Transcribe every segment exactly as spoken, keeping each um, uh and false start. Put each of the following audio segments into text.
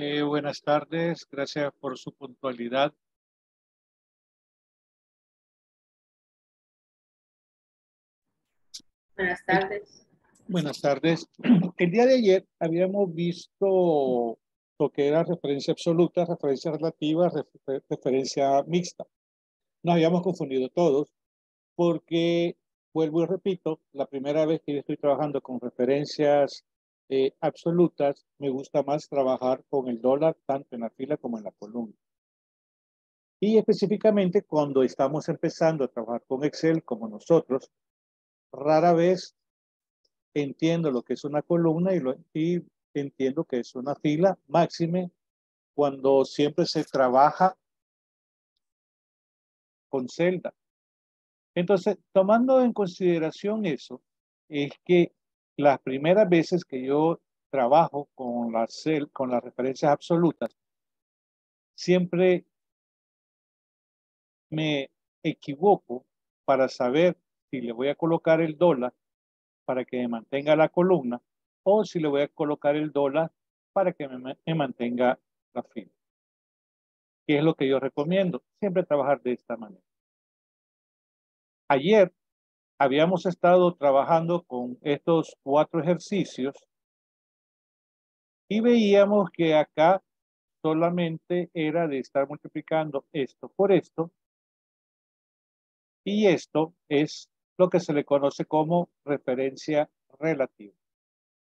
Eh, buenas tardes, gracias por su puntualidad. Buenas tardes. Buenas tardes. El día de ayer habíamos visto lo que era referencia absoluta, referencia relativa, refer referencia mixta. Nos habíamos confundido todos porque, vuelvo y repito, la primera vez que yo estoy trabajando con referencias eh, absolutas, me gusta más trabajar con el dólar tanto en la fila como en la columna. Y específicamente cuando estamos empezando a trabajar con Excel como nosotros, rara vez entiendo lo que es una columna y, lo, y entiendo que es una fila, máxime cuando siempre se trabaja con celda. Entonces, tomando en consideración eso, es que las primeras veces que yo trabajo con las, con las referencias absolutas, siempre me equivoco para saber si le voy a colocar el dólar para que me mantenga la columna o si le voy a colocar el dólar para que me, me mantenga la fila. ¿Qué es lo que yo recomiendo? Siempre trabajar de esta manera. Ayer habíamos estado trabajando con estos cuatro ejercicios y veíamos que acá solamente era de estar multiplicando esto por esto. Y esto es lo que se le conoce como referencia relativa.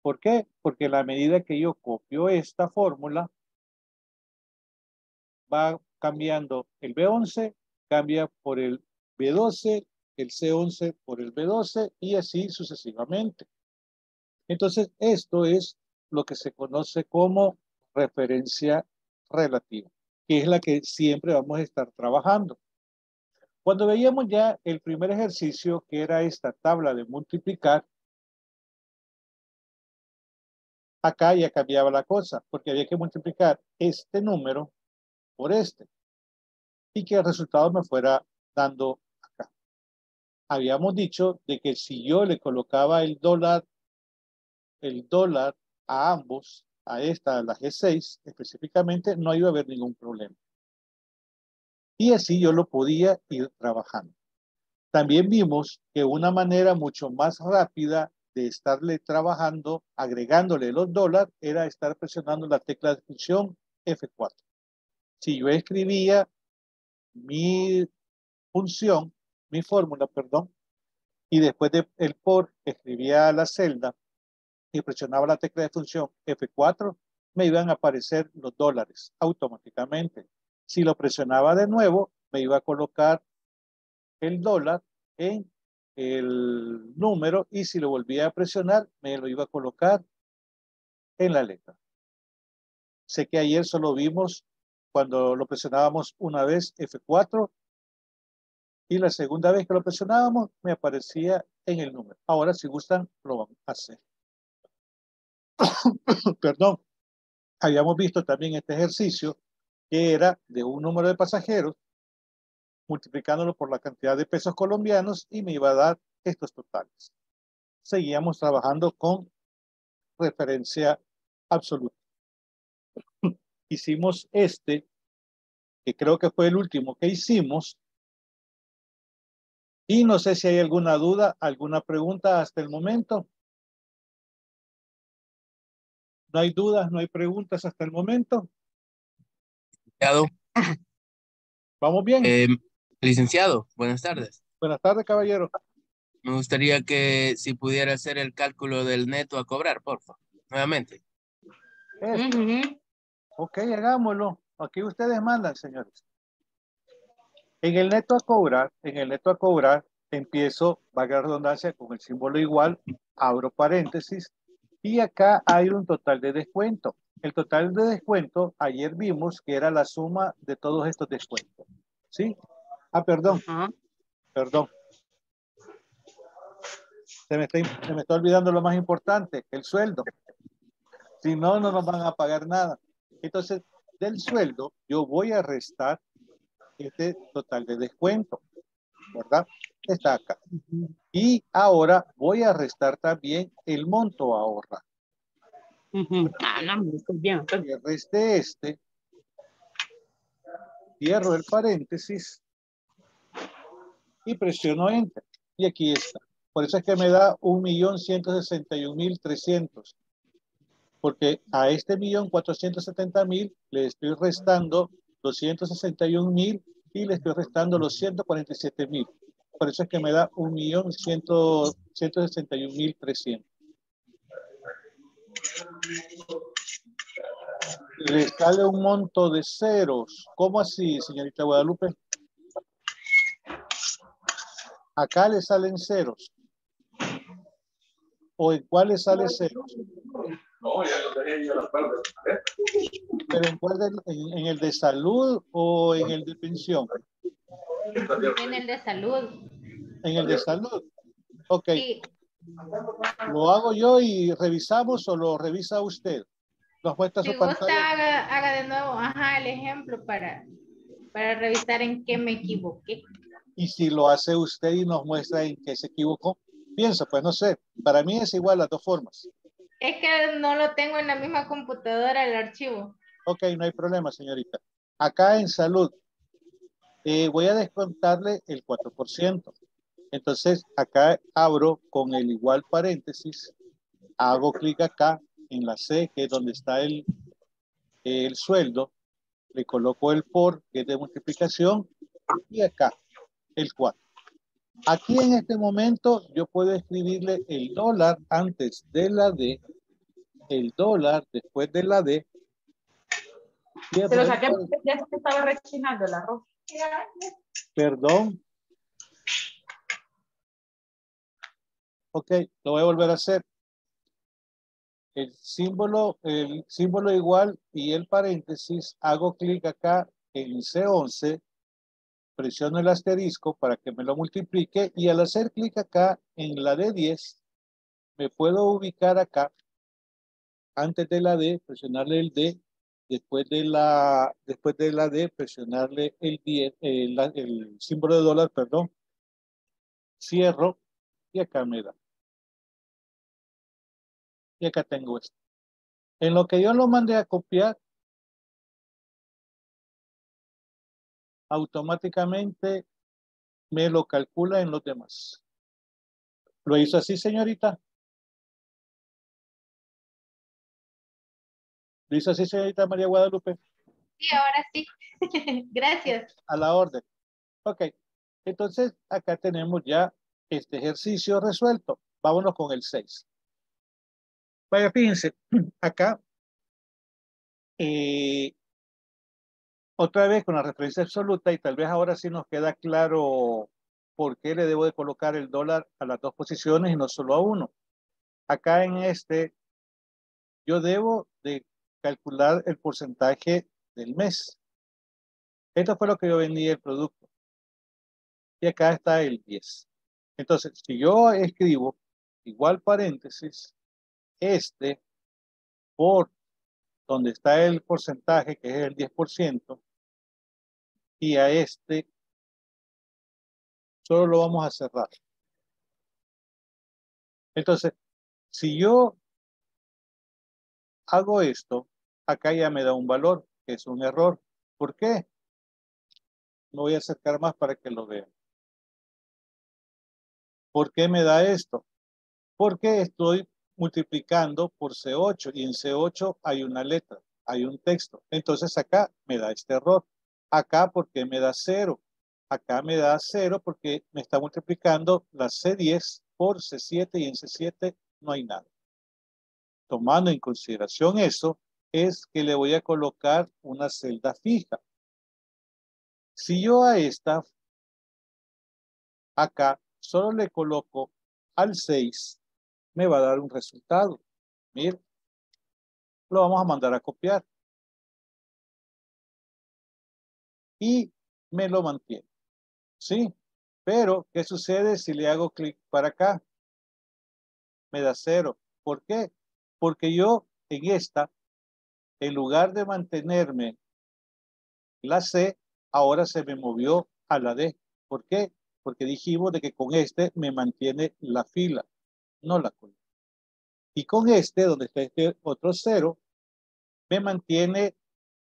¿Por qué? Porque a la medida que yo copio esta fórmula, va cambiando el B once, cambia por el B doce, el C once por el B doce y así sucesivamente. Entonces, esto es lo que se conoce como referencia relativa, que es la que siempre vamos a estar trabajando. Cuando veíamos ya el primer ejercicio, que era esta tabla de multiplicar, acá ya cambiaba la cosa, porque había que multiplicar este número por este, y que el resultado me fuera dando acá. Habíamos dicho de que si yo le colocaba el dólar, el dólar a ambos, a esta, a la G seis específicamente, no iba a haber ningún problema. Y así yo lo podía ir trabajando. También vimos que una manera mucho más rápida de estarle trabajando, agregándole los dólares, era estar presionando la tecla de función F cuatro. Si yo escribía mi función, mi fórmula, perdón, y después del por escribía la celda y presionaba la tecla de función F cuatro, me iban a aparecer los dólares automáticamente. Si lo presionaba de nuevo, me iba a colocar el dólar en el número y si lo volvía a presionar, me lo iba a colocar en la letra. Sé que ayer solo vimos cuando lo presionábamos una vez F cuatro y la segunda vez que lo presionábamos me aparecía en el número. Ahora, si gustan, lo vamos a hacer. Perdón. Habíamos visto también este ejercicio que era de un número de pasajeros, multiplicándolo por la cantidad de pesos colombianos y me iba a dar estos totales. Seguíamos trabajando con referencia absoluta. Hicimos este, que creo que fue el último que hicimos, y no sé si hay alguna duda, alguna pregunta hasta el momento. No hay dudas, no hay preguntas hasta el momento. Vamos bien. Eh, licenciado, buenas tardes. Buenas tardes, caballero. Me gustaría que si pudiera hacer el cálculo del neto a cobrar, por favor, nuevamente. Este. Uh-huh. Ok, hagámoslo. Aquí ustedes mandan, señores. En el neto a cobrar, en el neto a cobrar, empiezo, valga la redundancia, con el símbolo igual, abro paréntesis, y acá hay un total de descuento. El total de descuento, ayer vimos que era la suma de todos estos descuentos. ¿Sí? Ah, perdón. Uh-huh. Perdón. Se me, está, se me está olvidando lo más importante, el sueldo. Si no, no nos van a pagar nada. Entonces, del sueldo, yo voy a restar este total de descuento. ¿Verdad? Está acá. Y ahora voy a restar también el monto a ahorrar. Uh-huh. No, no, estoy bien, estoy bien. Cierro este, este. Cierro el paréntesis. Y presiono Enter. Y aquí está. Por eso es que me da un millón ciento sesenta y un mil trescientos. Porque a este millón cuatrocientos setenta mil le estoy restando doscientos sesenta y un mil y le estoy restando los ciento cuarenta y siete mil. Por eso es que me da un millón ciento sesenta y un mil trescientos. Le sale un monto de ceros. ¿Cómo así, señorita Guadalupe? Acá le salen ceros. ¿O en cuál le sale ceros? No, ya lo tenía yo a la parte. ¿Pero en cuál? En, ¿En el de salud o en el de pensión? En el de salud. En el de salud. Ok. Sí. ¿Lo hago yo y revisamos o lo revisa usted? ¿Nos muestra su pantalla? Si gusta, haga, haga de nuevo, ajá, el ejemplo para, para revisar en qué me equivoqué. Y si lo hace usted y nos muestra en qué se equivocó, piensa, pues no sé, para mí es igual las dos formas. Es que no lo tengo en la misma computadora el archivo. Ok, no hay problema, señorita. Acá en salud eh, voy a descontarle el cuatro por ciento. Entonces acá abro con el igual paréntesis, hago clic acá en la C, que es donde está el, el sueldo, le coloco el por, que es de multiplicación, y acá el cuatro. Aquí en este momento yo puedo escribirle el dólar antes de la D, el dólar después de la D. Se lo saqué porque ya se estaba rechinando el arroz. Perdón. Ok, lo voy a volver a hacer. El símbolo, el símbolo igual y el paréntesis, hago clic acá en C once, presiono el asterisco para que me lo multiplique y al hacer clic acá en la D diez, me puedo ubicar acá, antes de la D, presionarle el D, después de la, después de la D, presionarle el, diez, el, el símbolo de dólar, perdón, cierro y acá me da. Y acá tengo esto. En lo que yo lo mandé a copiar, automáticamente me lo calcula en los demás. ¿Lo hizo así, señorita? ¿Lo hizo así, señorita María Guadalupe? Sí, ahora sí. Gracias. A la orden. Ok. Entonces, acá tenemos ya este ejercicio resuelto. Vámonos con el seis. Vaya, fíjense, acá, eh, otra vez con la referencia absoluta, y tal vez ahora sí nos queda claro por qué le debo de colocar el dólar a las dos posiciones y no solo a uno. Acá en este, yo debo de calcular el porcentaje del mes. Esto fue lo que yo vendí el producto. Y acá está el diez. Entonces, si yo escribo igual paréntesis, este por donde está el porcentaje, que es el diez por ciento, y a este solo lo vamos a cerrar. Entonces, si yo hago esto, acá ya me da un valor, que es un error. ¿Por qué? Me voy a acercar más para que lo vean. ¿Por qué me da esto? Porque estoy multiplicando por C ocho y en C ocho hay una letra, hay un texto. Entonces acá me da este error. Acá porque me da cero. Acá me da cero porque me está multiplicando la C diez por C siete y en C siete no hay nada. Tomando en consideración eso, es que le voy a colocar una celda fija. Si yo a esta, acá, solo le coloco al seis, me va a dar un resultado. Mira, lo vamos a mandar a copiar. Y me lo mantiene. ¿Sí? Pero, ¿qué sucede si le hago clic para acá? Me da cero. ¿Por qué? Porque yo, en esta, en lugar de mantenerme la C, ahora se me movió a la D. ¿Por qué? Porque dijimos de que con este me mantiene la fila, no la columna. Y con este, donde está este otro cero, me mantiene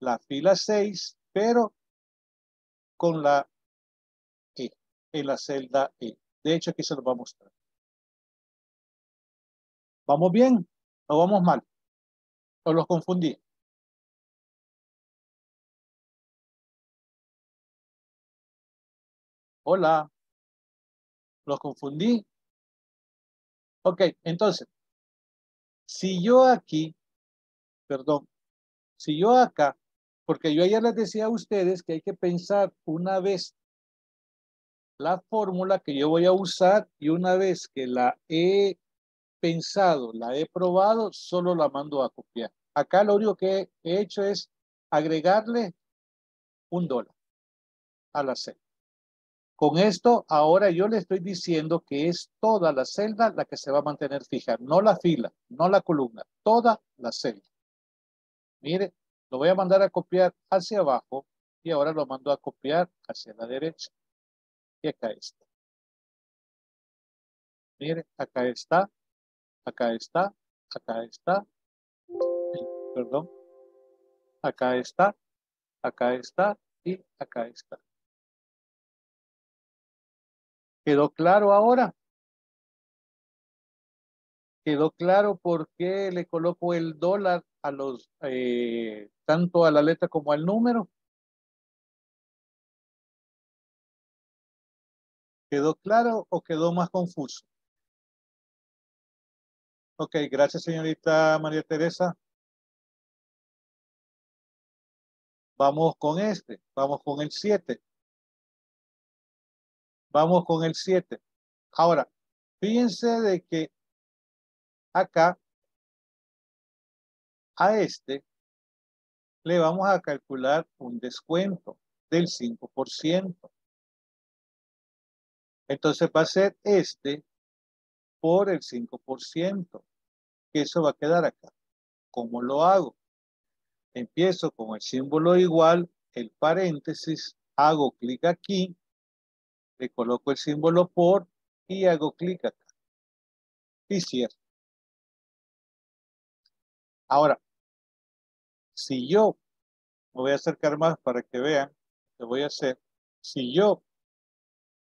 la fila seis, pero con la E, en la celda E. De hecho, aquí se los va a mostrar. ¿Vamos bien o vamos mal? ¿O los confundí? Hola. ¿Los confundí? Ok, entonces, si yo aquí, perdón, si yo acá, porque yo ayer les decía a ustedes que hay que pensar una vez la fórmula que yo voy a usar y una vez que la he pensado, la he probado, solo la mando a copiar. Acá lo único que he hecho es agregarle un dólar a la celda. Con esto, ahora yo le estoy diciendo que es toda la celda la que se va a mantener fija, no la fila, no la columna, toda la celda. Mire, lo voy a mandar a copiar hacia abajo y ahora lo mando a copiar hacia la derecha. Y acá está. Mire, acá está, acá está, acá está, perdón, acá está, acá está y acá está. ¿Quedó claro ahora? ¿Quedó claro por qué le coloco el dólar a los, eh, tanto a la letra como al número? ¿Quedó claro o quedó más confuso? Ok, gracias señorita María Teresa. Vamos con este, vamos con el siete. Vamos con el siete. Ahora, fíjense de que acá, a este, le vamos a calcular un descuento del cinco por ciento. Entonces va a ser este por el cinco por ciento. Que eso va a quedar acá. ¿Cómo lo hago? Empiezo con el símbolo igual, el paréntesis, hago clic aquí, le coloco el símbolo por y hago clic acá. Y cierro. Ahora, si yo, me voy a acercar más para que vean, lo voy a hacer. Si yo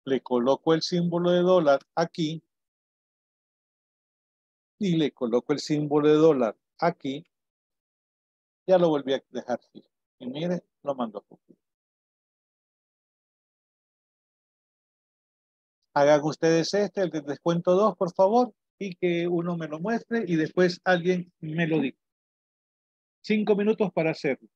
le coloco el símbolo de dólar aquí y le coloco el símbolo de dólar aquí, ya lo volví a dejar fijo. Y miren, lo mando a copiar. Hagan ustedes este, el de descuento dos, por favor, y que uno me lo muestre y después alguien me lo diga. Cinco minutos para hacerlo.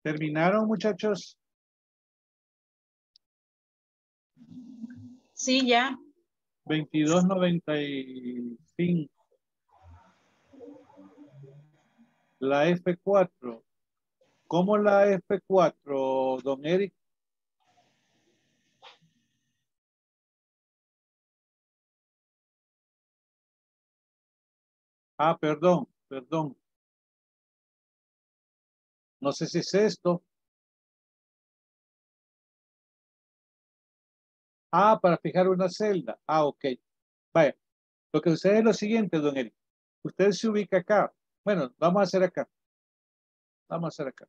¿Terminaron, muchachos? Sí, ya. veintidós noventa y cinco. La F cuatro. ¿Cómo la F cuatro, don Eric? Ah, perdón, perdón. No sé si es esto. Ah, para fijar una celda. Ah, ok. Vaya, lo que sucede es lo siguiente, don Eric. Usted se ubica acá. Bueno, vamos a hacer acá. Vamos a hacer acá.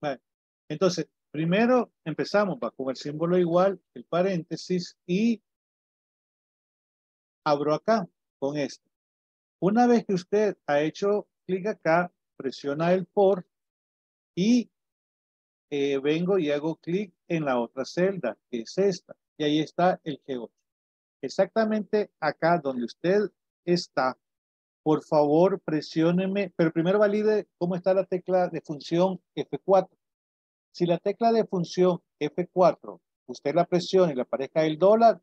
Vale. Entonces, primero empezamos va, con el símbolo igual, el paréntesis, y abro acá con esto. Una vez que usted ha hecho clic acá, presiona el por y eh, vengo y hago clic en la otra celda, que es esta. Y ahí está el G ocho. Exactamente acá donde usted está. Por favor, presióneme, pero primero valide cómo está la tecla de función F cuatro. Si la tecla de función F cuatro, usted la presiona y le aparezca el dólar,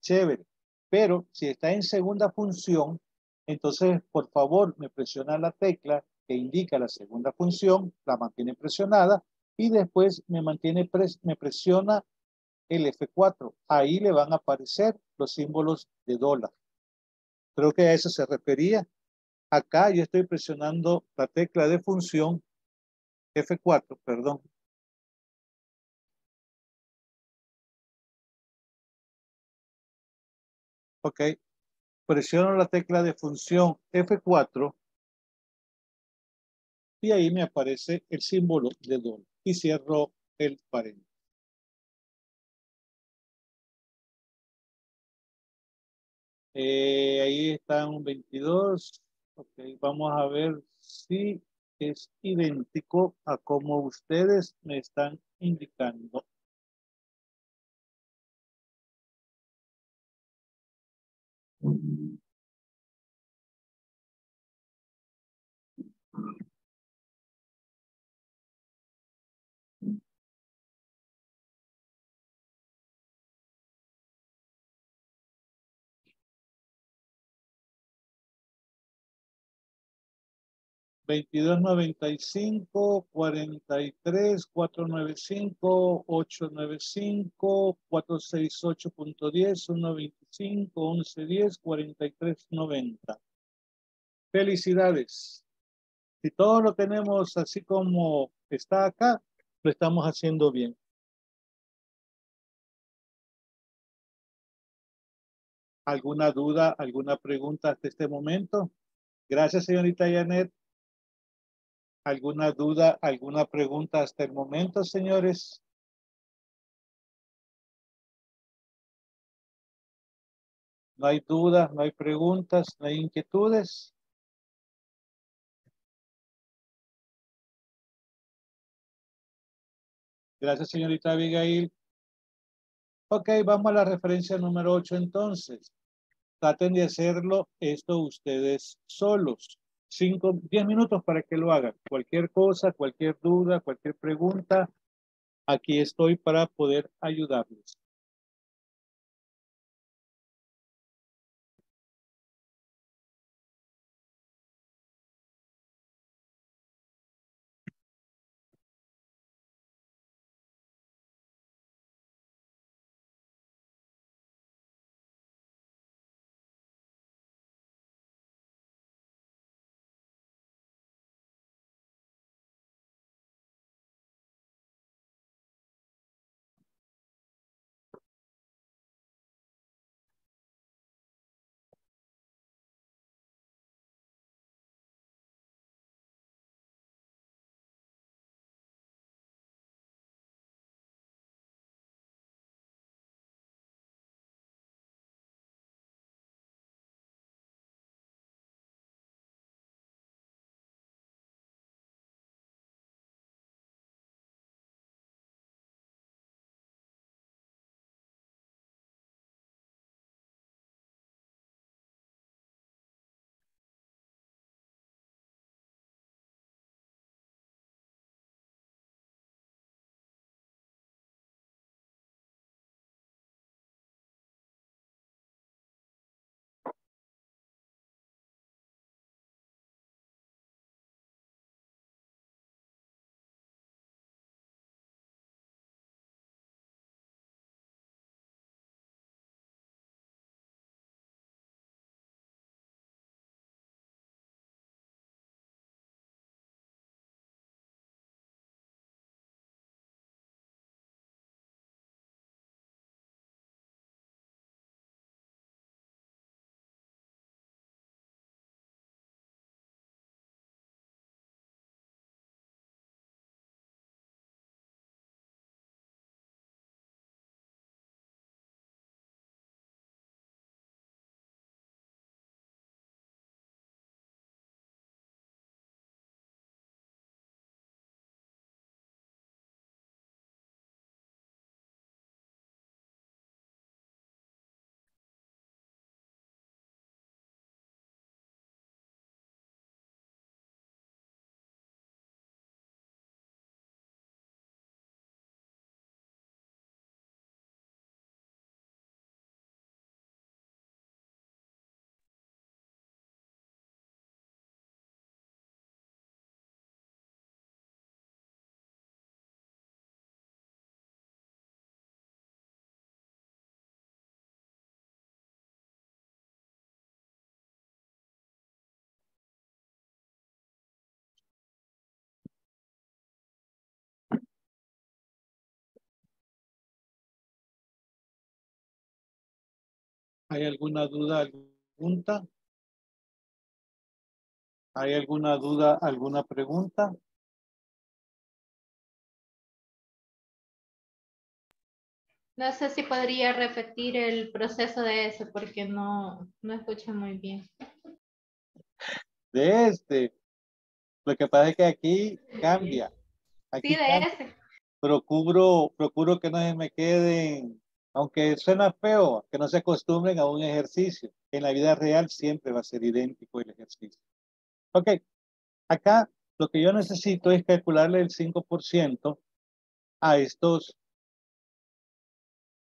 chévere. Pero si está en segunda función, entonces, por favor, me presiona la tecla que indica la segunda función, la mantiene presionada y después me, mantiene pres me presiona el F cuatro. Ahí le van a aparecer los símbolos de dólar. Creo que a eso se refería. Acá yo estoy presionando la tecla de función F cuatro, perdón. Ok. Presiono la tecla de función F cuatro y ahí me aparece el símbolo de dólar y cierro el paréntesis. Eh, ahí está un veintidós. Okay, vamos a ver si es idéntico a como ustedes me están indicando. veintidós noventa y cinco, cuarenta y tres, cuatrocientos noventa y cinco, ochocientos noventa y cinco, cuatrocientos sesenta y ocho punto diez, ciento veinticinco, once diez, cuarenta y tres noventa. Felicidades. Si todo lo tenemos así como está acá, lo estamos haciendo bien. ¿Alguna duda, alguna pregunta hasta este momento? Gracias, señorita Janet. ¿Alguna duda, alguna pregunta hasta el momento, señores? No hay dudas, no hay preguntas, no hay inquietudes. Gracias, señorita Abigail. Ok, vamos a la referencia número ocho entonces. Traten de hacerlo esto ustedes solos. cinco, diez minutos para que lo hagan. Cualquier cosa, cualquier duda, cualquier pregunta, aquí estoy para poder ayudarles. ¿Hay alguna duda, alguna pregunta? ¿Hay alguna duda, alguna pregunta? No sé si podría repetir el proceso de ese porque no, no escuché muy bien. De este. Lo que pasa es que aquí cambia. Aquí sí, de cambia. Ese. Procuro, procuro que no se me queden, aunque suena feo, que no se acostumbren a un ejercicio. En la vida real siempre va a ser idéntico el ejercicio. Ok, acá lo que yo necesito es calcularle el cinco por ciento a estos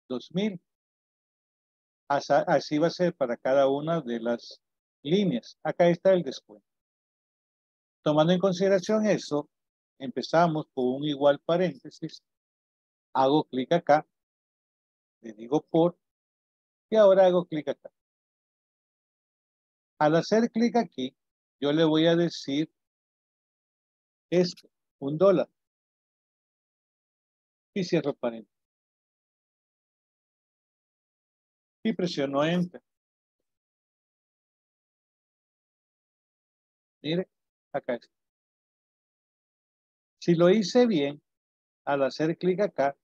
dos mil. Así va a ser para cada una de las líneas. Acá está el descuento. Tomando en consideración eso, empezamos con un igual paréntesis. Hago clic acá. Le digo por. Y ahora hago clic acá. Al hacer clic aquí, yo le voy a decir esto, un dólar. Y cierro paréntesis. Y presiono Enter. Mire, acá está. Si lo hice bien, al hacer clic acá,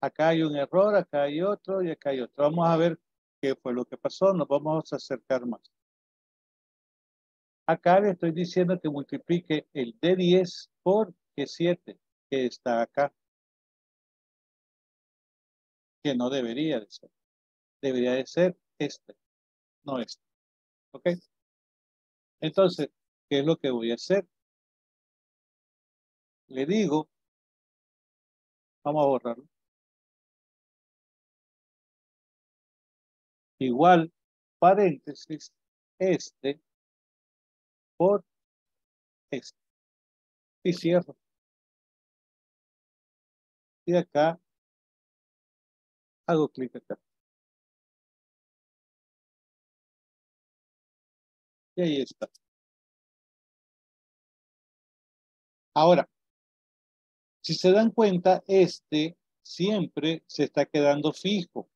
acá hay un error, acá hay otro y acá hay otro. Vamos a ver qué fue lo que pasó. Nos vamos a acercar más. Acá le estoy diciendo que multiplique el D diez por G siete, que está acá. Que no debería de ser. Debería de ser este, no este. ¿Ok? Entonces, ¿qué es lo que voy a hacer? Le digo, vamos a borrarlo. Igual, paréntesis, este por este. Y cierro. Y acá, hago clic acá. Y ahí está. Ahora, si se dan cuenta, este siempre se está quedando fijo.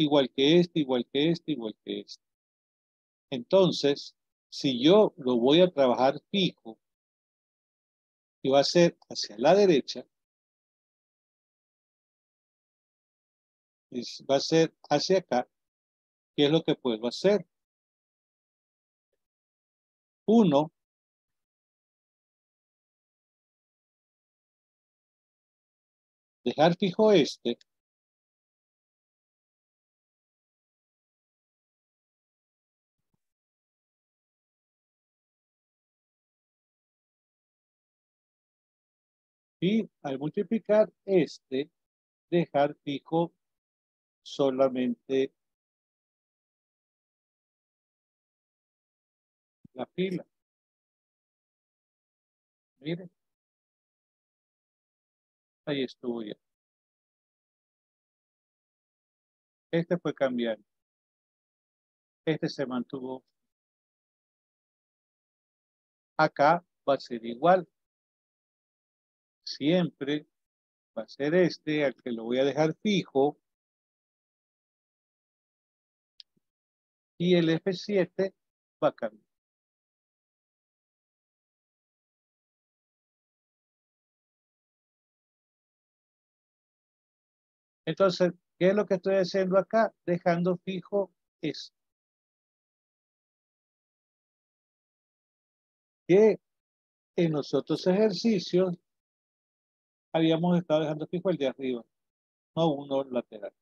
Igual que este, igual que este, igual que este. Entonces, si yo lo voy a trabajar fijo, y va a ser hacia la derecha, va a ser hacia acá, ¿qué es lo que puedo hacer? Uno. Dejar fijo este. Y al multiplicar este, dejar fijo solamente la fila. Miren. Ahí estuvo ya. Este fue cambiando. Este se mantuvo. Acá va a ser igual. Siempre va a ser este al que lo voy a dejar fijo. Y el F siete va a cambiar. Entonces, ¿qué es lo que estoy haciendo acá? Dejando fijo esto. Que en los otros ejercicios habíamos estado dejando fijo el de arriba, no uno lateral.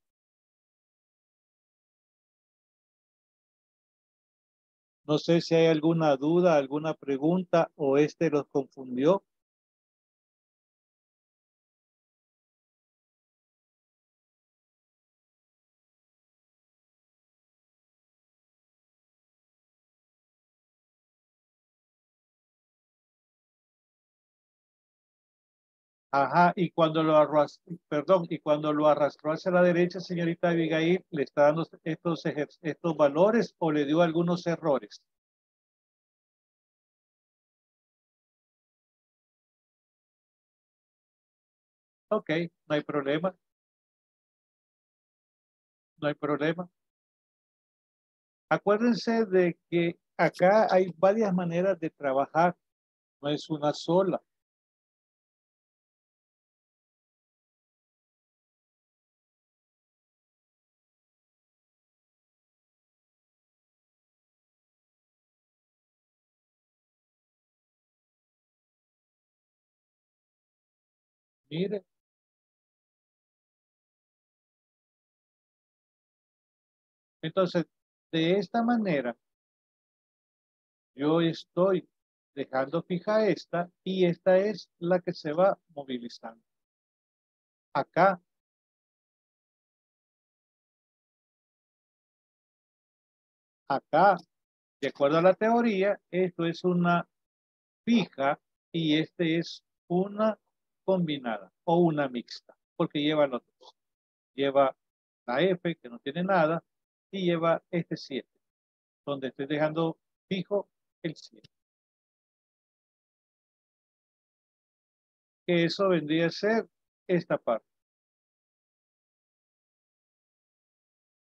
No sé si hay alguna duda, alguna pregunta o este los confundió. Ajá, y cuando lo arrastró, perdón, y cuando lo arrastró hacia la derecha, señorita Abigail, ¿le está dando estos, estos valores o le dio algunos errores? Ok, no hay problema. No hay problema. Acuérdense de que acá hay varias maneras de trabajar. No es una sola. Mire. Entonces, de esta manera, yo estoy dejando fija esta y esta es la que se va movilizando. Acá. Acá, de acuerdo a la teoría, esto es una fija y este es una combinada o una mixta, porque lleva los dos. Lleva la F, que no tiene nada, y lleva este siete, donde estoy dejando fijo el siete. Que eso vendría a ser esta parte.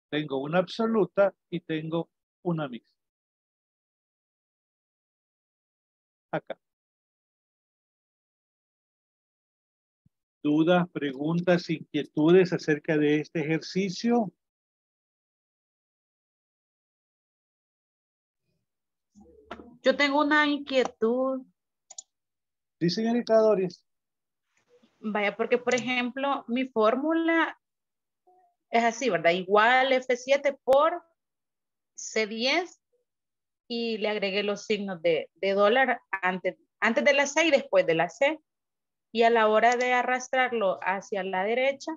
Tengo una absoluta y tengo una mixta. Acá. ¿Dudas, preguntas, inquietudes acerca de este ejercicio? Yo tengo una inquietud. Sí, señorita Doris. Vaya, porque por ejemplo, mi fórmula es así, ¿verdad? Igual F siete por C diez y le agregué los signos de, de dólar antes, antes de la C y después de la C. Y a la hora de arrastrarlo hacia la derecha,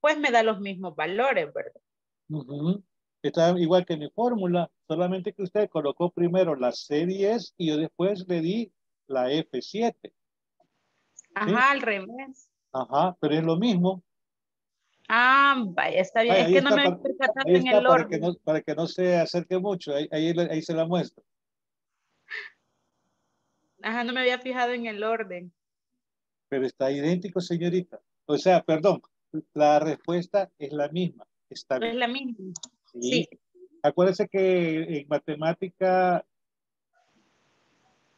pues me da los mismos valores, ¿verdad? Uh-huh. Está igual que mi fórmula, solamente que usted colocó primero la C diez y yo después le di la F siete. Ajá, ¿sí? Al revés. Ajá, pero es lo mismo. Ah, vaya, está bien. Ay, es que no para, me percataste en el orden. Que no, para que no se acerque mucho, ahí, ahí, ahí se la muestro. Ajá, no me había fijado en el orden. Pero está idéntico, señorita. O sea, perdón, la respuesta es la misma. Está bien. Es la misma. Sí. Sí. Acuérdense que en matemática...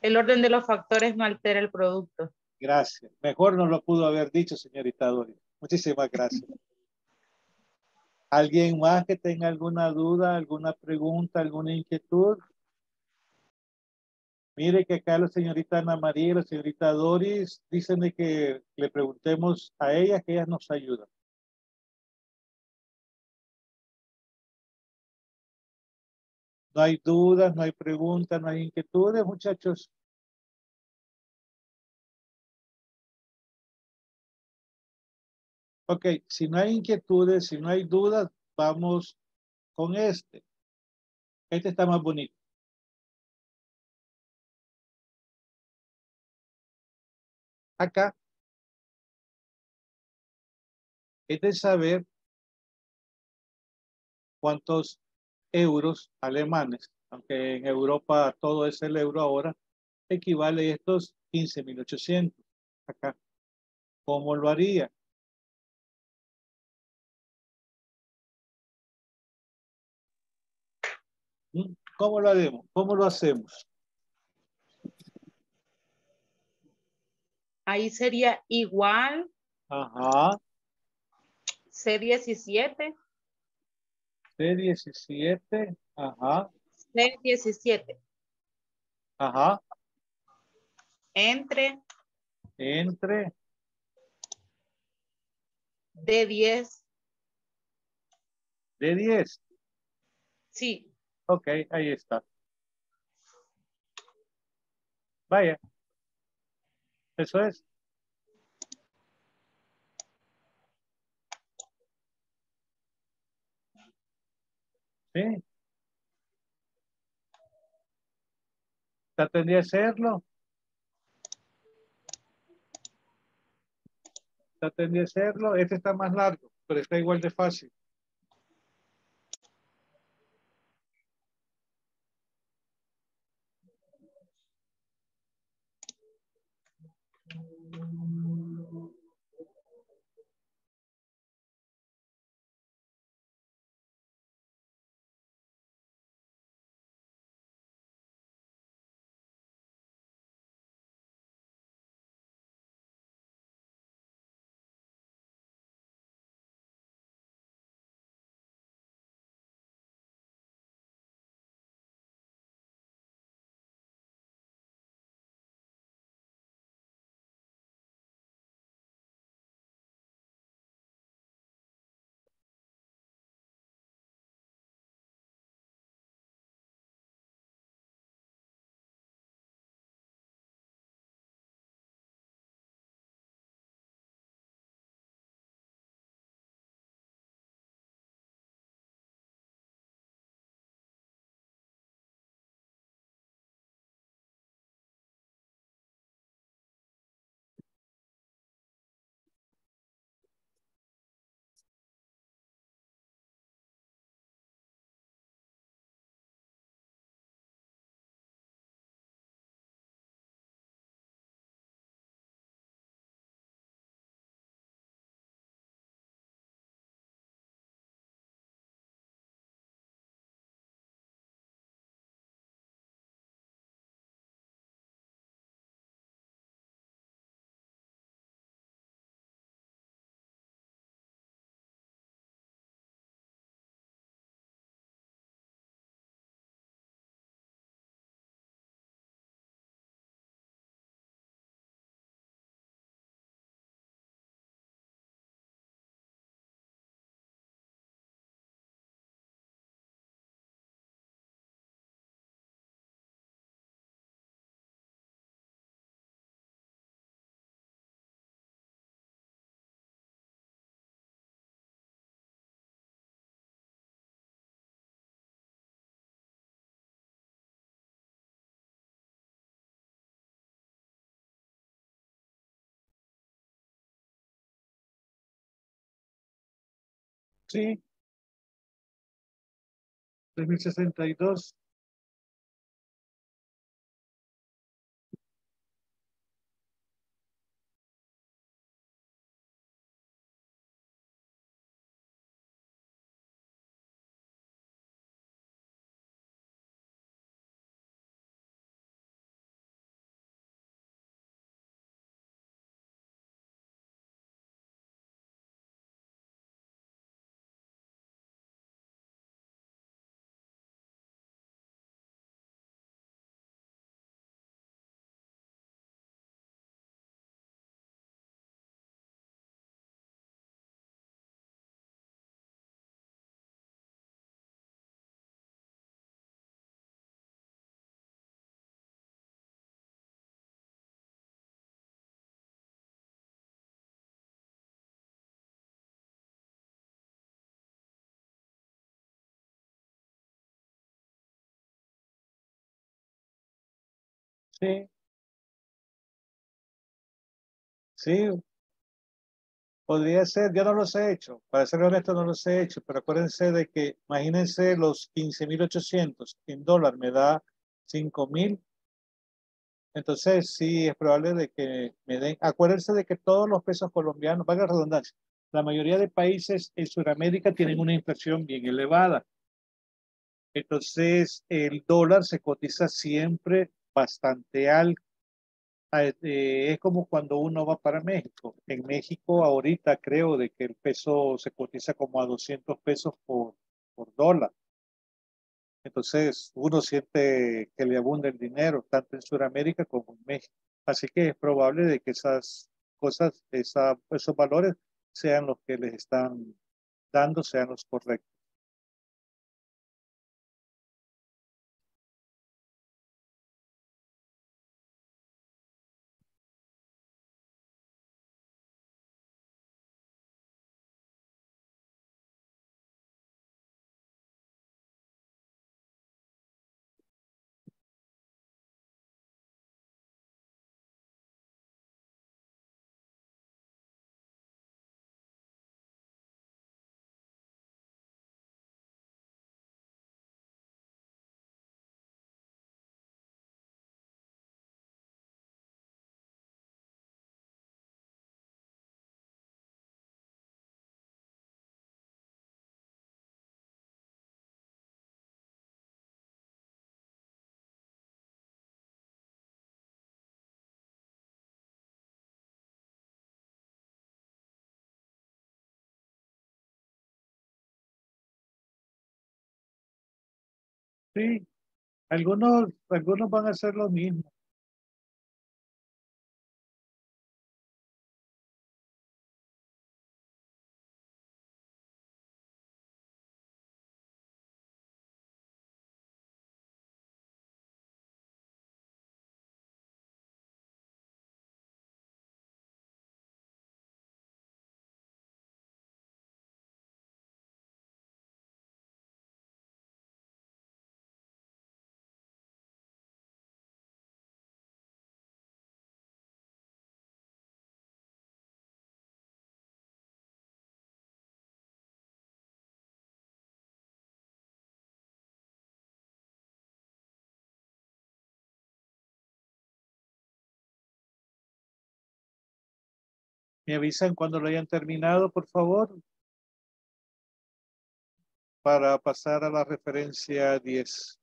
el orden de los factores no altera el producto. Gracias. Mejor no lo pudo haber dicho, señorita Doris. Muchísimas gracias. ¿Alguien más que tenga alguna duda, alguna pregunta, alguna inquietud? Mire que acá la señorita Ana María y la señorita Doris dicen de que le preguntemos a ellas, que ellas nos ayudan. No hay dudas, no hay preguntas, no hay inquietudes, muchachos. Ok, si no hay inquietudes, si no hay dudas, vamos con este. Este está más bonito. Acá es de saber cuántos euros alemanes, aunque en Europa todo es el euro ahora, equivale a estos quince mil ochocientos. Acá, ¿cómo lo haría? ¿Cómo lo haremos? ¿Cómo lo hacemos? Ahí sería igual. Ajá. C diecisiete. C diecisiete. Ajá. C diecisiete. Ajá. Entre. Entre. D diez. D diez. Sí. Ok, ahí está. Vaya. Eso es. Sí. Traten de hacerlo. Traten de hacerlo. Este está más largo, pero está igual de fácil. Sí, tres mil sesenta y dos. Sí, sí, podría ser, yo no los he hecho, para ser honesto no los he hecho, pero acuérdense de que, imagínense los quince mil ochocientos en dólar me da cinco mil, entonces sí es probable de que me den, acuérdense de que todos los pesos colombianos, valga la redundancia, la mayoría de países en Sudamérica tienen una inflación bien elevada, entonces el dólar se cotiza siempre bastante alto. Eh, es como cuando uno va para México. En México ahorita creo de que el peso se cotiza como a doscientos pesos por, por dólar. Entonces uno siente que le abunda el dinero, tanto en Sudamérica como en México. Así que es probable de que esas cosas, esa, esos valores sean los que les están dando, sean los correctos. Sí, algunos, algunos van a hacer lo mismo. Me avisan cuando lo hayan terminado, por favor, para pasar a la referencia diez.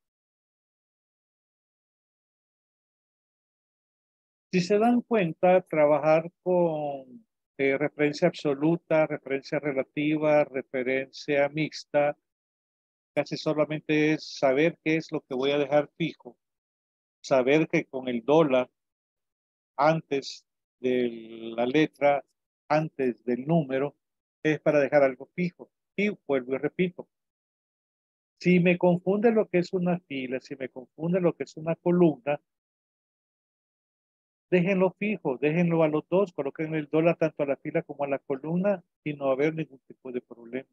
Si se dan cuenta, trabajar con eh, referencia absoluta, referencia relativa, referencia mixta, casi solamente es saber qué es lo que voy a dejar fijo. Saber que con el dólar, antes de la letra, antes del número, es para dejar algo fijo. Y vuelvo y repito, si me confunde lo que es una fila, si me confunde lo que es una columna, déjenlo fijo, déjenlo a los dos, coloquen el dólar tanto a la fila como a la columna y no va a haber ningún tipo de problema.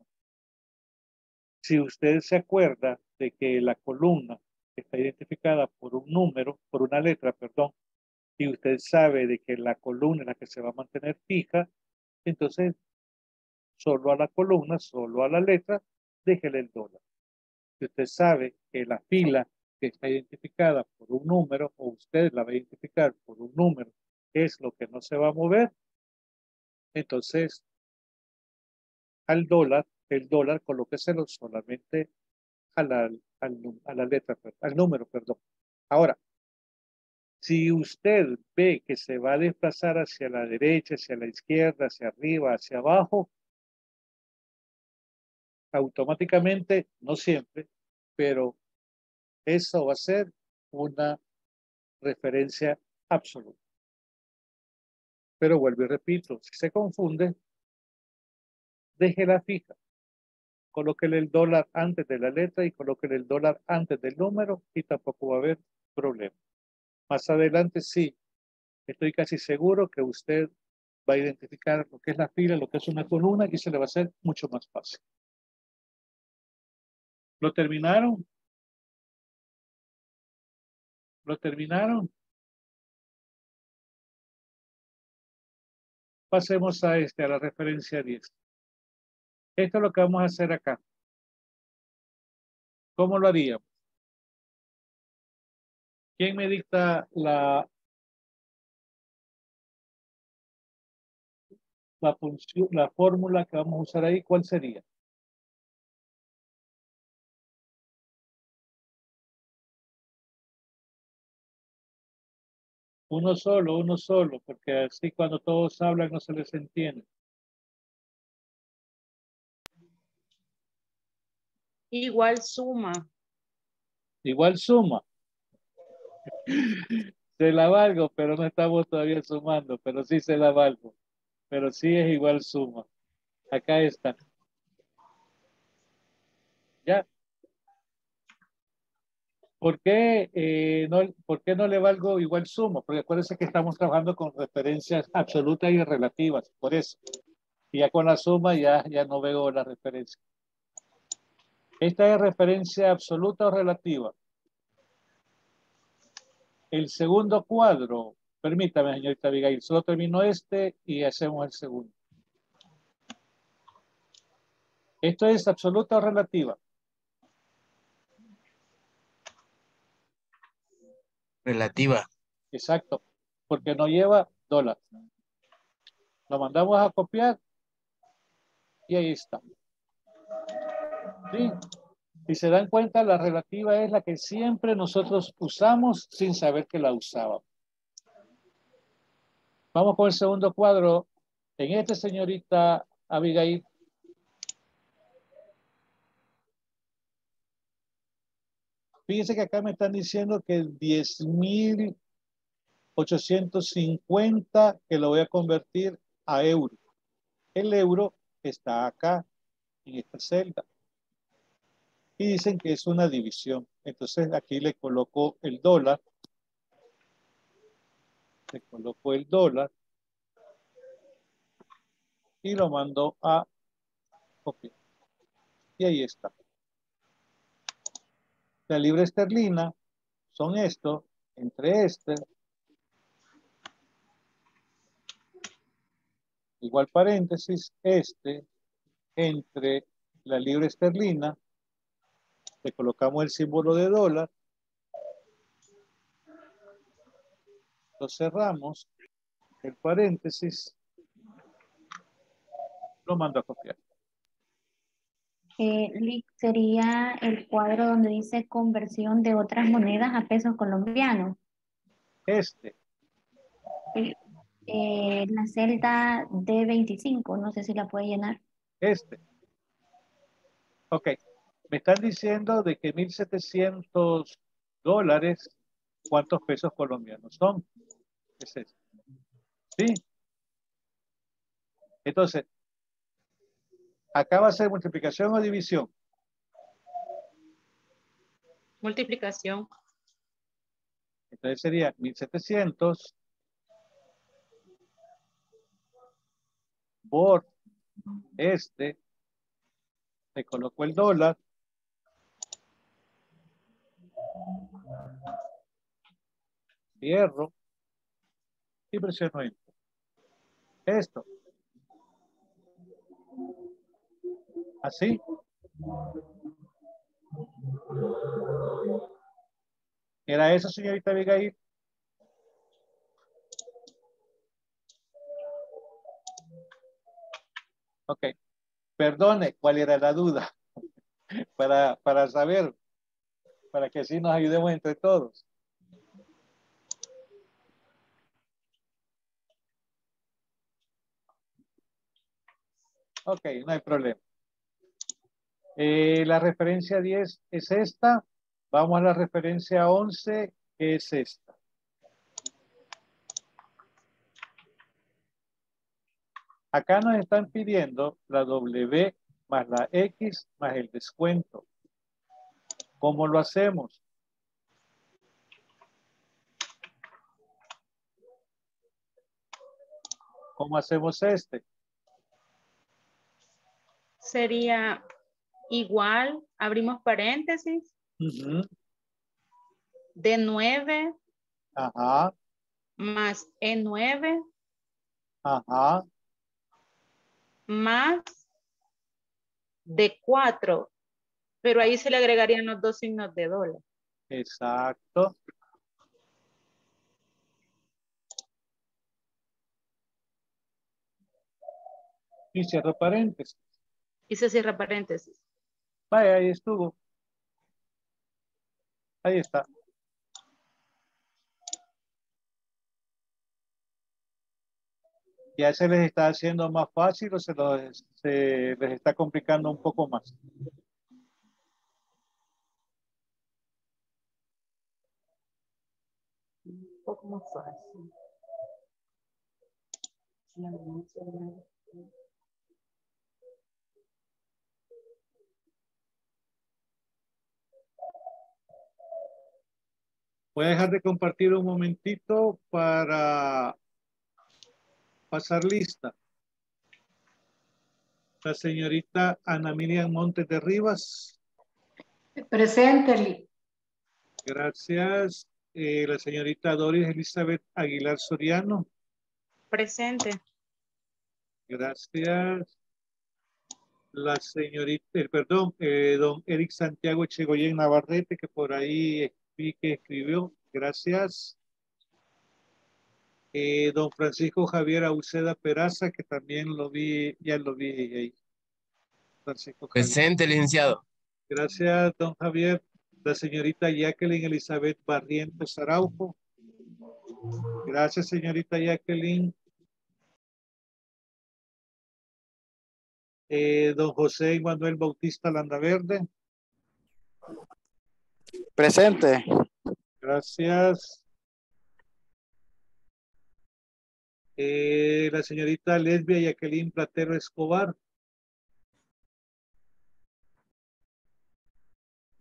Si usted se acuerda de que la columna está identificada por un número, por una letra, perdón, y usted sabe de que la columna es la que se va a mantener fija, entonces solo a la columna, solo a la letra, déjele el dólar. Si usted sabe que la fila que está identificada por un número, o usted la va a identificar por un número, es lo que no se va a mover, entonces al dólar, el dólar colóqueselo solamente a la, al, a la letra, al número, perdón. Ahora, si usted ve que se va a desplazar hacia la derecha, hacia la izquierda, hacia arriba, hacia abajo, automáticamente, no siempre, pero eso va a ser una referencia absoluta. Pero vuelvo y repito, si se confunde, déjela fija. Colóquele el dólar antes de la letra y colóquele el dólar antes del número y tampoco va a haber problema. Más adelante sí, estoy casi seguro que usted va a identificar lo que es la fila, lo que es una columna y se le va a hacer mucho más fácil. ¿Lo terminaron? ¿Lo terminaron? Pasemos a este, a la referencia diez. Esto es lo que vamos a hacer acá. ¿Cómo lo haríamos? ¿Quién me dicta la, la función, la fórmula que vamos a usar ahí? ¿Cuál sería? Uno solo, uno solo, porque así cuando todos hablan no se les entiende. Igual suma. Igual suma. Se la valgo, pero no estamos todavía sumando, pero sí se la valgo. Pero sí es igual suma. Acá está. ¿Ya? ¿Por qué, eh, no, ¿Por qué no le valgo igual suma? Porque acuérdense que estamos trabajando con referencias absolutas y relativas, por eso. Y ya con la suma ya, ya no veo la referencia. ¿Esta es referencia absoluta o relativa? El segundo cuadro, permítame, señorita Abigail, solo termino este y hacemos el segundo. ¿Esto es absoluta o relativa? Relativa. Exacto, porque no lleva dólar. Lo mandamos a copiar y ahí está. ¿Sí? Si se dan cuenta, la relativa es la que siempre nosotros usamos sin saber que la usábamos. Vamos con el segundo cuadro. En este, señorita Abigail. Fíjense que acá me están diciendo que diez mil ochocientos cincuenta que lo voy a convertir a euro. El euro está acá, en esta celda. Y dicen que es una división. Entonces aquí le coloco el dólar. Le coloco el dólar. Y lo mando a copiar. Y ahí está. La libra esterlina son estos, entre este, igual paréntesis, este, entre la libra esterlina, le colocamos el símbolo de dólar, lo cerramos, el paréntesis, lo mando a copiar. Eh, Lick, sería el cuadro donde dice conversión de otras monedas a pesos colombianos. Este. Eh, eh, la celda D veinticinco, no sé si la puede llenar. Este. Ok. Me están diciendo de que mil setecientos dólares, ¿cuántos pesos colombianos son? Es este. ¿Sí? Entonces, ¿acá va a ser multiplicación o división? Multiplicación. Entonces sería mil setecientos por este. Le coloco el dólar. Cierro. Y presiono esto. Esto. así. ¿Era eso, señorita Abigail? Ok. Perdone, ¿cuál era la duda? Para, para saber, para que así nos ayudemos entre todos. Ok, no hay problema. Eh, la referencia diez es esta. Vamos a la referencia once, que es esta. Acá nos están pidiendo la W más la X más el descuento. ¿Cómo lo hacemos? ¿Cómo hacemos este? Sería igual, abrimos paréntesis. Uh-huh. De nueve. Ajá. Más E nueve. Ajá. Más de cuatro, pero ahí se le agregarían los dos signos de dólar. Exacto. Y cierro paréntesis. Y se cierra paréntesis. Vaya, ahí estuvo. Ahí está. Ya se les está haciendo más fácil o se, los, se les está complicando un poco más. Un poco más fácil. Voy a dejar de compartir un momentito para pasar lista. La señorita Ana Miriam Montes de Rivas. Presente. Gracias. Eh, la señorita Doris Elizabeth Aguilar Soriano. Presente. Gracias. La señorita, eh, perdón, eh, don Eric Santiago Echegoyen Navarrete, que por ahí vi que escribió. Gracias. Eh, don Francisco Javier Auceda Peraza, que también lo vi, ya lo vi ahí. Francisco Javier. Presente, licenciado. Gracias, don Javier. La señorita Jacqueline Elizabeth Barrientos Araujo. Gracias, señorita Jacqueline. Eh, don José Manuel Bautista Landaverde. Presente. Gracias. Eh, la señorita Lesbia Jacqueline Platero Escobar.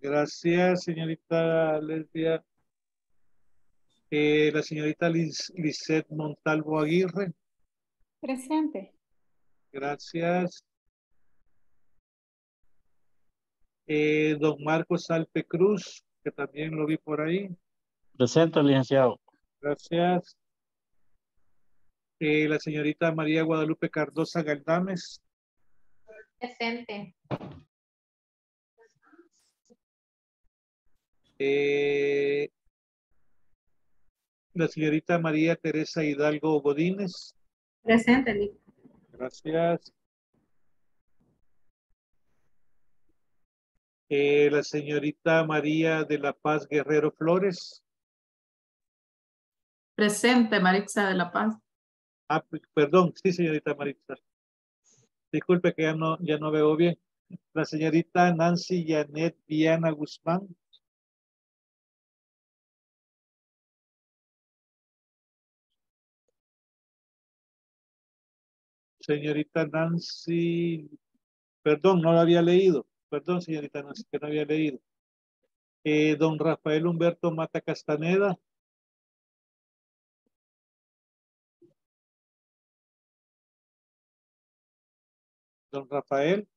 Gracias, señorita Lesbia. Eh, la señorita Liz, Lisette Montalvo Aguirre. Presente. Gracias. Eh, don Marcos Alpe Cruz, que también lo vi por ahí. Presente, licenciado. Gracias. Eh, la señorita María Guadalupe Cardosa Galdames. Presente. Eh, la señorita María Teresa Hidalgo Godínez. Presente. Gracias. Eh, la señorita María de la Paz Guerrero Flores. Presente, Maritza de la Paz. Ah, perdón, sí, señorita Maritza. Disculpe que ya no, ya no veo bien. La señorita Nancy Janet Viana Guzmán. Señorita Nancy, perdón, no lo había leído. Perdón, señorita Nancy, que no había leído. Eh, don Rafael Humberto Mata Castaneda. Don Rafael.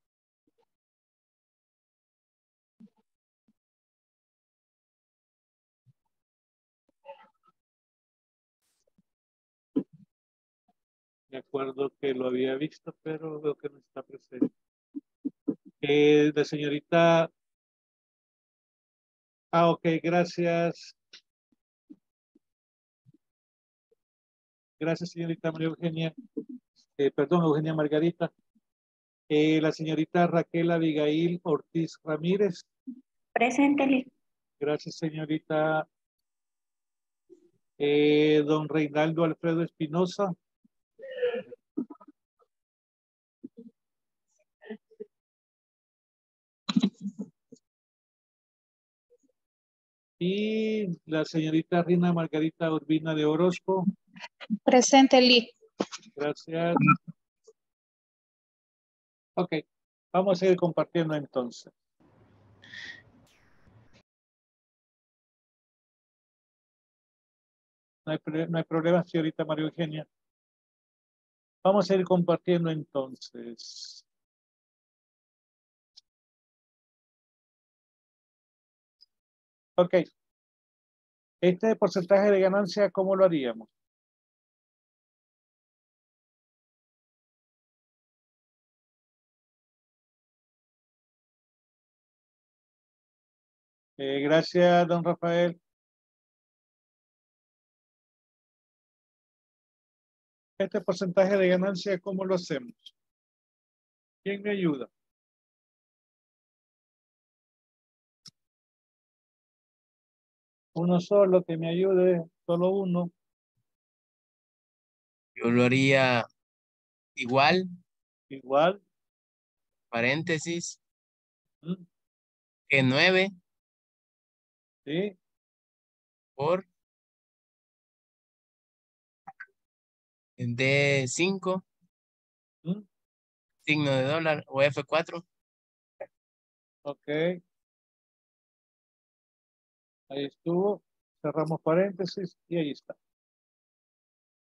Me acuerdo que lo había visto, pero veo que no está presente. Eh, la señorita. Ah, ok, gracias. Gracias, señorita María Eugenia. Eh, perdón, Eugenia Margarita. Eh, la señorita Raquel Abigail Ortiz Ramírez. Preséntele. Gracias, señorita. Eh, don Reinaldo Alfredo Espinosa. Y la señorita Rina Margarita Urbina de Orozco. Presente, Lee. Gracias. Ok, vamos a ir compartiendo entonces. No hay, no hay problema, señorita María Eugenia. Vamos a ir compartiendo entonces. Ok. Este porcentaje de ganancia, ¿cómo lo haríamos? Eh, gracias, don Rafael. Este porcentaje de ganancia, ¿cómo lo hacemos? ¿Quién me ayuda? Uno solo que me ayude, solo uno. Yo lo haría igual. Igual. Paréntesis. ¿Mm? Que nueve. Sí. Por. De cinco. ¿Mm? Signo de dólar o F cuatro. Ok. Ahí estuvo, cerramos paréntesis y ahí está.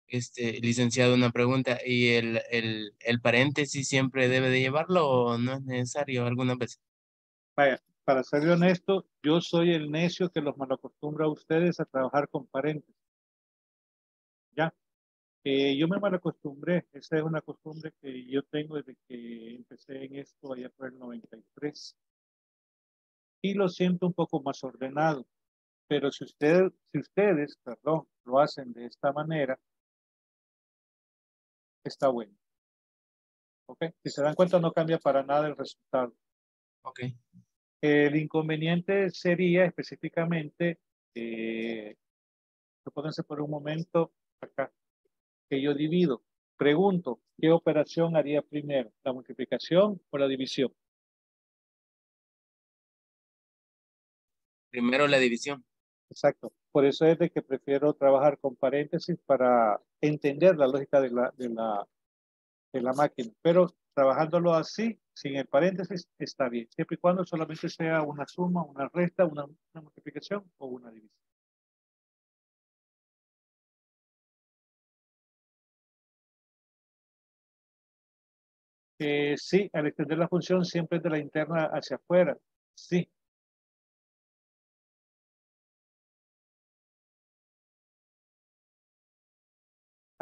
Este, licenciado, una pregunta. ¿Y el, el, el paréntesis siempre debe de llevarlo o no es necesario alguna vez? Vaya, para ser honesto, yo soy el necio que los malacostumbra a ustedes a trabajar con paréntesis. Ya, eh, yo me malacostumbré. Esa es una costumbre que yo tengo desde que empecé en esto allá por el noventa y tres. Y lo siento un poco más ordenado. Pero si, usted, si ustedes, perdón, lo hacen de esta manera, está bueno. ¿Ok? Si se dan cuenta, no cambia para nada el resultado. Ok. El inconveniente sería específicamente, eh, supónganse por un momento acá, que yo divido. Pregunto, ¿qué operación haría primero? ¿La multiplicación o la división? Primero la división. Exacto. Por eso es de que prefiero trabajar con paréntesis para entender la lógica de la, de la, de la máquina. Pero trabajándolo así, sin el paréntesis, está bien. Siempre y cuando solamente sea una suma, una resta, una, una multiplicación o una división. Eh, sí, al extender la función siempre es de la interna hacia afuera. Sí.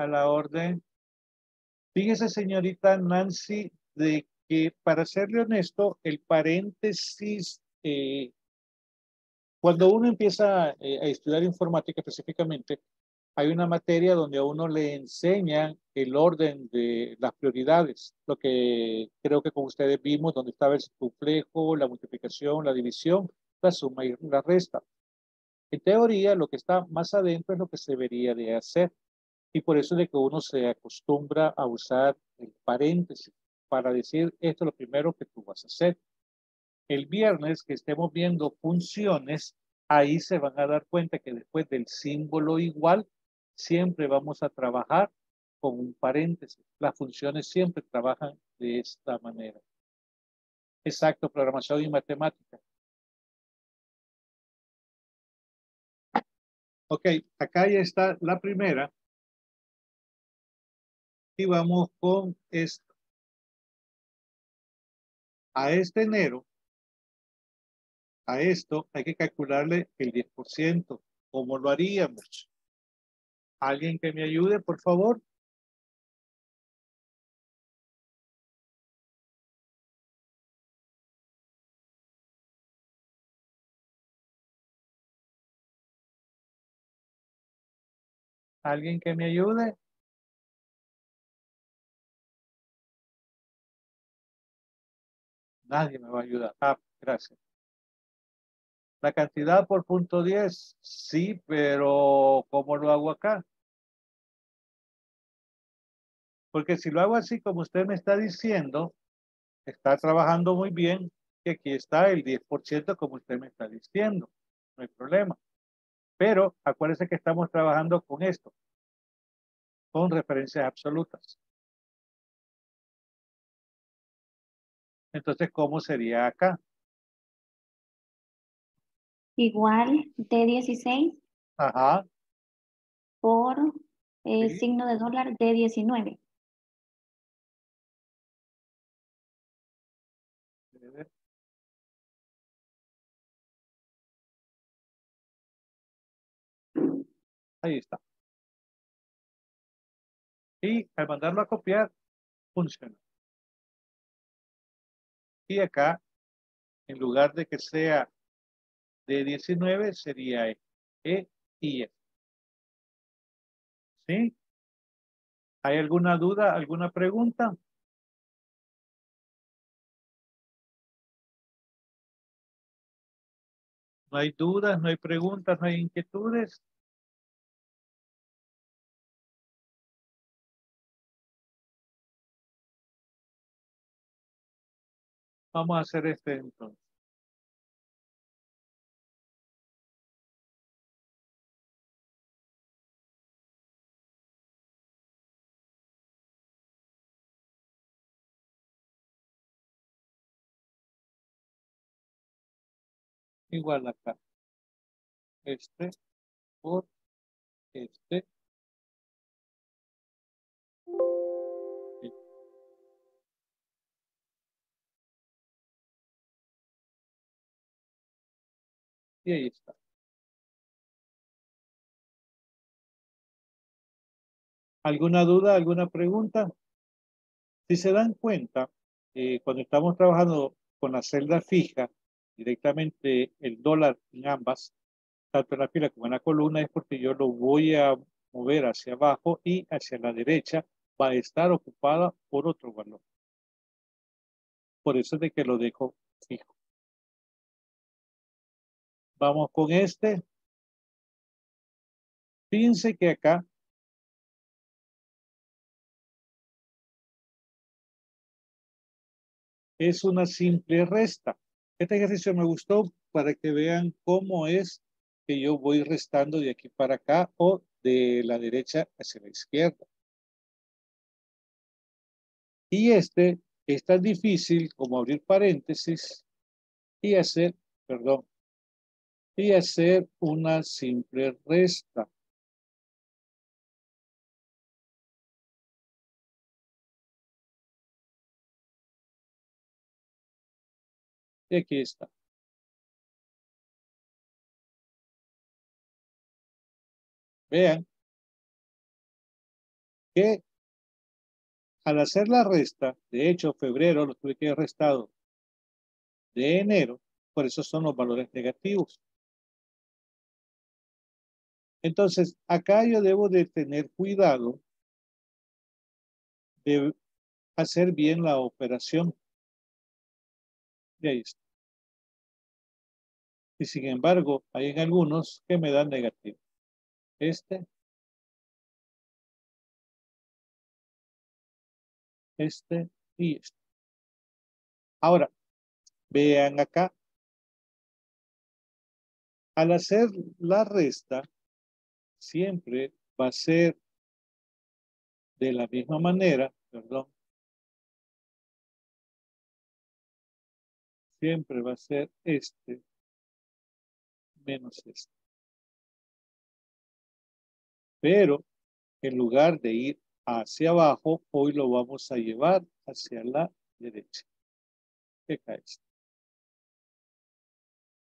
A la orden. Fíjese, señorita Nancy, de que para serle honesto, el paréntesis, eh, cuando uno empieza eh, a estudiar informática específicamente, hay una materia donde a uno le enseñan el orden de las prioridades, lo que creo que con ustedes vimos, donde estaba el circunflejo, la multiplicación, la división, la suma y la resta. En teoría, lo que está más adentro es lo que se debería de hacer. Y por eso es de que uno se acostumbra a usar el paréntesis para decir esto es lo primero que tú vas a hacer. El viernes que estemos viendo funciones, ahí se van a dar cuenta que después del símbolo igual, siempre vamos a trabajar con un paréntesis. Las funciones siempre trabajan de esta manera. Exacto, programación y matemática. Ok, acá ya está la primera. Y vamos con esto. A este enero, a esto hay que calcularle el diez por ciento. ¿Cómo lo haríamos? ¿Alguien que me ayude, por favor? ¿Alguien que me ayude? Nadie me va a ayudar. Ah, gracias. La cantidad por punto diez. Sí, pero ¿cómo lo hago acá? Porque si lo hago así como usted me está diciendo, está trabajando muy bien, que aquí está el diez por ciento como usted me está diciendo. No hay problema. Pero acuérdese que estamos trabajando con esto, con referencias absolutas. Entonces, ¿cómo sería acá? Igual de dieciséis. Ajá. Por eh, sí. Signo de dólar de diecinueve. Ahí está. Y al mandarlo a copiar, funciona. Y acá, en lugar de que sea de diecinueve, sería E, E y F. ¿Sí? ¿Hay alguna duda, alguna pregunta? No hay dudas, no hay preguntas, no hay inquietudes. Vamos a hacer este entonces. Igual acá. Este por este. Y ahí está. ¿Alguna duda, alguna pregunta? Si se dan cuenta, eh, cuando estamos trabajando con la celda fija, directamente el dólar en ambas, tanto en la fila como en la columna, es porque yo lo voy a mover hacia abajo y hacia la derecha va a estar ocupada por otro valor. Por eso es de que lo dejo fijo. Vamos con este. Fíjense que acá es una simple resta. Este ejercicio me gustó para que vean cómo es que yo voy restando de aquí para acá o de la derecha hacia la izquierda. Y este es tan difícil como abrir paréntesis y hacer, perdón, y hacer una simple resta. Y aquí está. Vean que al hacer la resta, de hecho febrero lo tuve que haber restado de enero, por eso son los valores negativos. Entonces, acá yo debo de tener cuidado de hacer bien la operación. Y ahí está. Y sin embargo, hay en algunos que me dan negativo. Este. Este y este. Ahora, vean acá. Al hacer la resta, siempre va a ser de la misma manera, perdón. Siempre va a ser este menos este. Pero en lugar de ir hacia abajo, hoy lo vamos a llevar hacia la derecha. Acá está.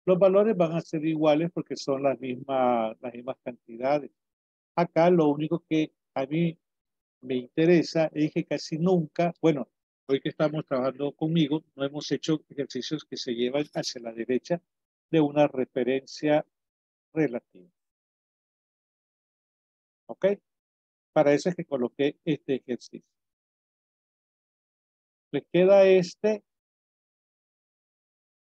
Los valores van a ser iguales porque son las mismas, las mismas cantidades. Acá lo único que a mí me interesa es que casi nunca, bueno, hoy que estamos trabajando conmigo, no hemos hecho ejercicios que se llevan hacia la derecha de una referencia relativa. ¿Ok? Para eso es que coloqué este ejercicio. Les queda este,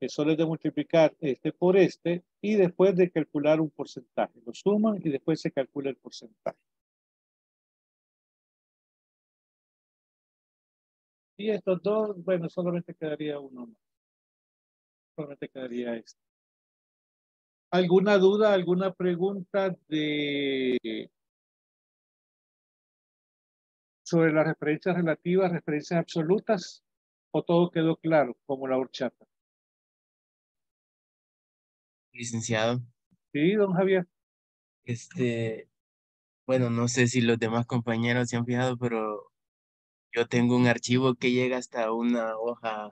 que solo es de multiplicar este por este y después de calcular un porcentaje. Lo suman y después se calcula el porcentaje. Y estos dos, bueno, solamente quedaría uno más. Solamente quedaría este. ¿Alguna duda, alguna pregunta de... sobre las referencias relativas, referencias absolutas, o todo quedó claro, como la horchata? Licenciado. Sí, don Javier. Este, bueno, no sé si los demás compañeros se han fijado, pero yo tengo un archivo que llega hasta una hoja,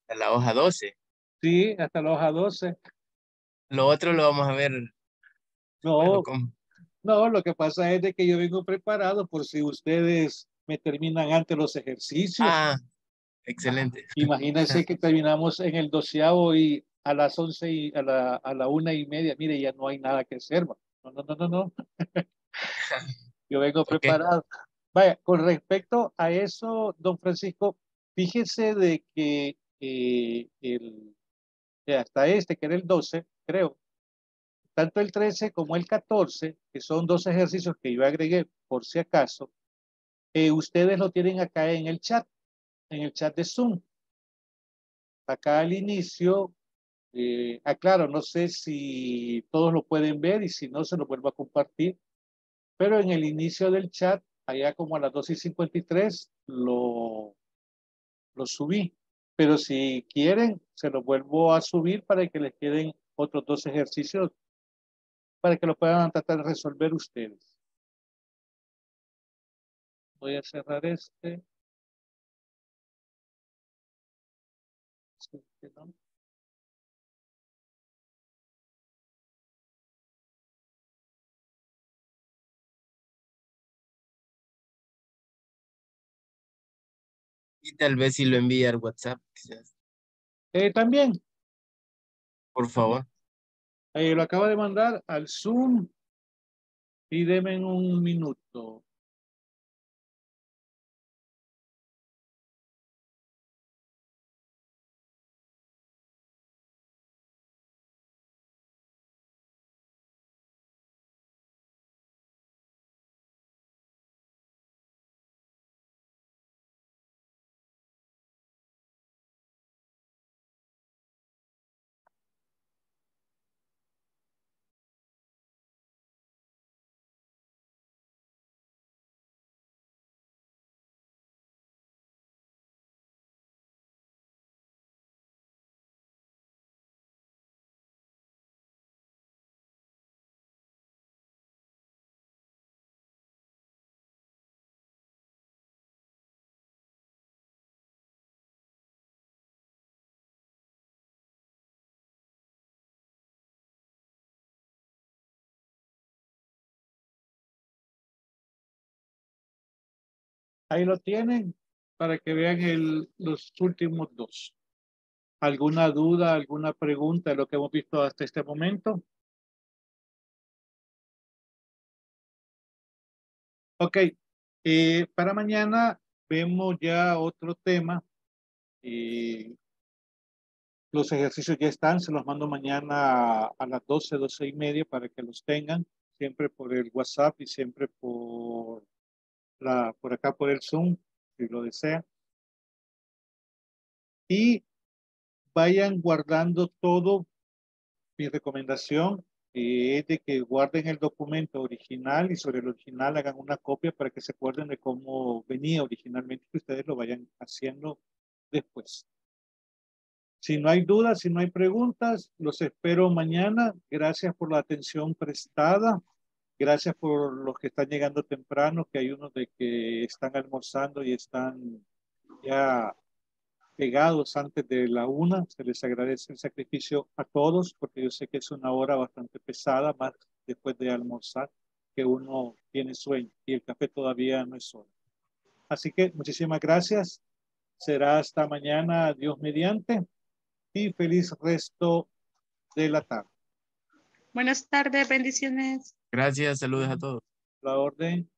hasta la hoja doce. Sí, hasta la hoja doce. Lo otro lo vamos a ver. No, bueno, no, lo que pasa es de que yo vengo preparado por si ustedes me terminan antes los ejercicios. Ah, excelente. Imagínense que terminamos en el doceavo y a las once y a la, a la una y media, mire, ya no hay nada que hacer. No, no, no, no, no. Yo vengo preparado. Okay. Vaya, con respecto a eso, don Francisco, fíjese de que eh, el, hasta este, que era el doce, creo, tanto el trece como el catorce, que son dos ejercicios que yo agregué por si acaso, eh, ustedes lo tienen acá en el chat, en el chat de Zoom. Acá al inicio, eh, aclaro, no sé si todos lo pueden ver y si no, se lo vuelvo a compartir, pero en el inicio del chat, allá como a las dos y cincuenta y tres lo, lo subí. Pero si quieren, se lo vuelvo a subir para que les queden otros dos ejercicios para que lo puedan tratar de resolver ustedes. Voy a cerrar este. Y tal vez si lo envía al WhatsApp, quizás. Eh, también. Por favor. Eh, lo acabo de mandar al Zoom. Y denme un minuto. Ahí lo tienen para que vean el, los últimos dos. ¿Alguna duda, alguna pregunta de lo que hemos visto hasta este momento? Ok, eh, para mañana vemos ya otro tema. Eh, los ejercicios ya están, se los mando mañana a, a las doce, doce y media para que los tengan. Siempre por el WhatsApp y siempre por... La, por acá por el Zoom, si lo desean. Y vayan guardando todo. Mi recomendación eh, es de que guarden el documento original y sobre el original hagan una copia para que se acuerden de cómo venía originalmente y que ustedes lo vayan haciendo después. Si no hay dudas, si no hay preguntas, los espero mañana. Gracias por la atención prestada. Gracias por los que están llegando temprano, que hay unos de que están almorzando y están ya pegados antes de la una. Se les agradece el sacrificio a todos, porque yo sé que es una hora bastante pesada, más después de almorzar, que uno tiene sueño y el café todavía no es hora. Así que muchísimas gracias. Será hasta mañana, Dios mediante, y feliz resto de la tarde. Buenas tardes, bendiciones. Gracias, saludos a todos. La orden.